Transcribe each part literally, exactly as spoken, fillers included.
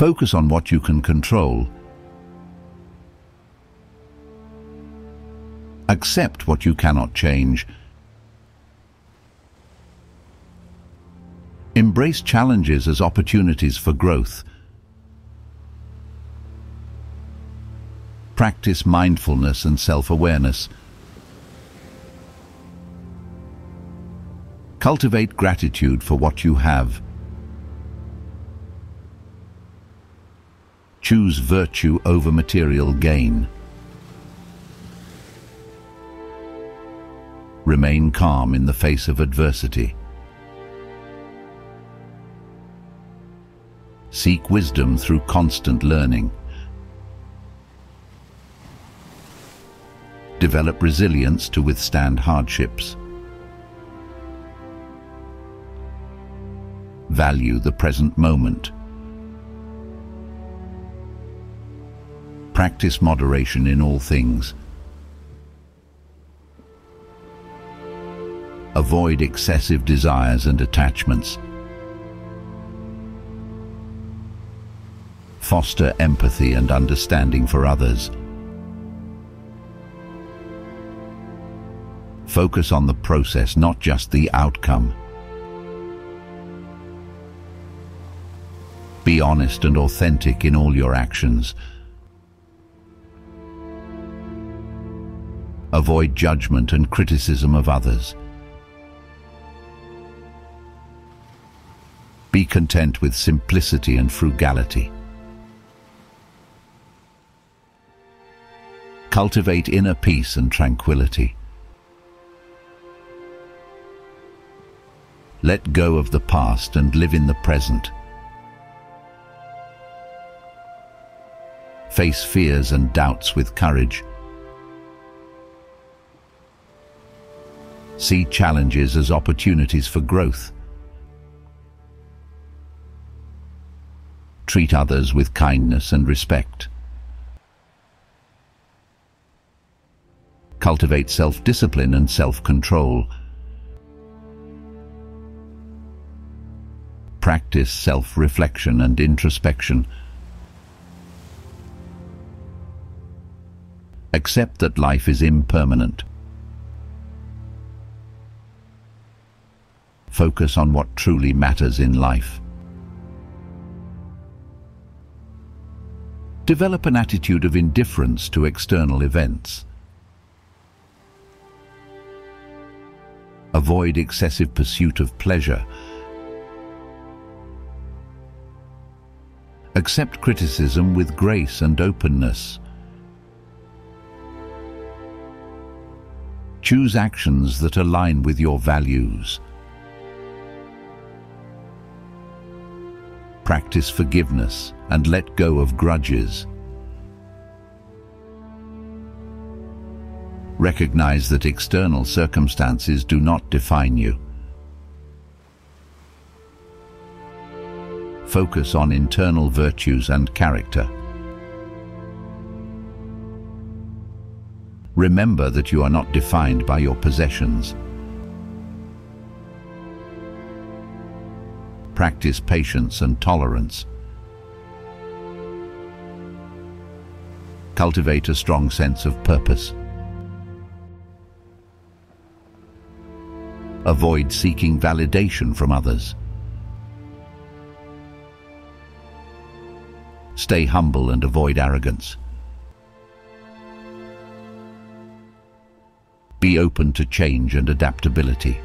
Focus on what you can control. Accept what you cannot change. Embrace challenges as opportunities for growth. Practice mindfulness and self-awareness. Cultivate gratitude for what you have. Choose virtue over material gain. Remain calm in the face of adversity. Seek wisdom through constant learning. Develop resilience to withstand hardships. Value the present moment. Practice moderation in all things. Avoid excessive desires and attachments. Foster empathy and understanding for others. Focus on the process, not just the outcome. Be honest and authentic in all your actions. Avoid judgment and criticism of others. Be content with simplicity and frugality. Cultivate inner peace and tranquility. Let go of the past and live in the present. Face fears and doubts with courage. See challenges as opportunities for growth. Treat others with kindness and respect. Cultivate self-discipline and self-control. Practice self-reflection and introspection. Accept that life is impermanent. Focus on what truly matters in life. Develop an attitude of indifference to external events. Avoid excessive pursuit of pleasure. Accept criticism with grace and openness. Choose actions that align with your values. Practice forgiveness and let go of grudges. Recognize that external circumstances do not define you. Focus on internal virtues and character. Remember that you are not defined by your possessions. Practice patience and tolerance. Cultivate a strong sense of purpose. Avoid seeking validation from others. Stay humble and avoid arrogance. Be open to change and adaptability.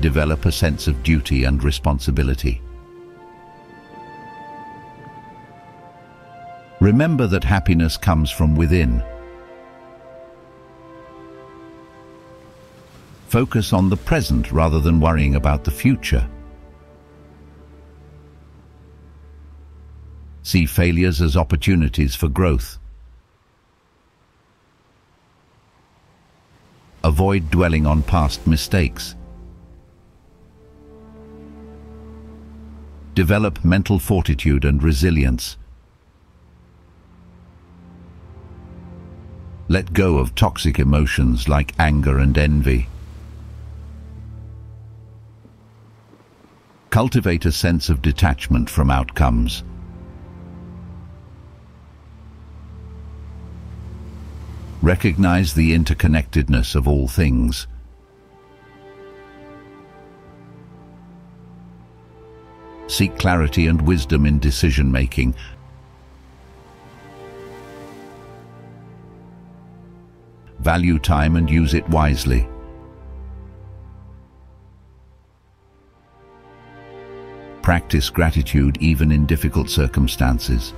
Develop a sense of duty and responsibility. Remember that happiness comes from within. Focus on the present rather than worrying about the future. See failures as opportunities for growth. Avoid dwelling on past mistakes. Develop mental fortitude and resilience. Let go of toxic emotions like anger and envy. Cultivate a sense of detachment from outcomes. Recognize the interconnectedness of all things. Seek clarity and wisdom in decision-making. Value time and use it wisely. Practice gratitude even in difficult circumstances.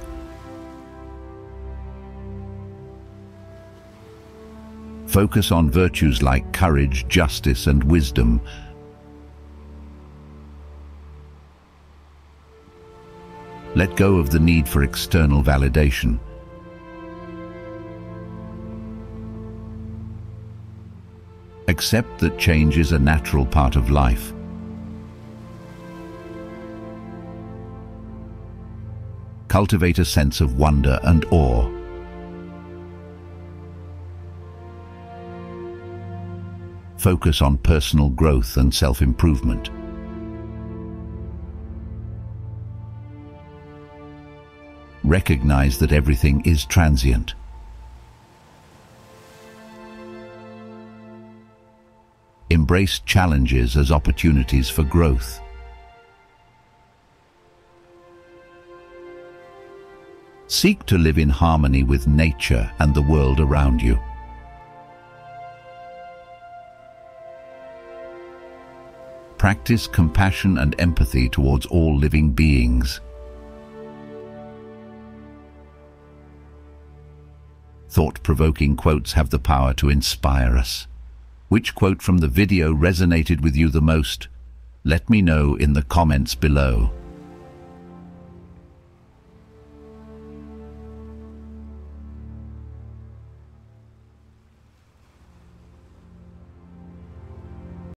Focus on virtues like courage, justice, and wisdom. Let go of the need for external validation. Accept that change is a natural part of life. Cultivate a sense of wonder and awe. Focus on personal growth and self-improvement. Recognize that everything is transient. Embrace challenges as opportunities for growth. Seek to live in harmony with nature and the world around you. Practice compassion and empathy towards all living beings. Thought-provoking quotes have the power to inspire us. Which quote from the video resonated with you the most? Let me know in the comments below.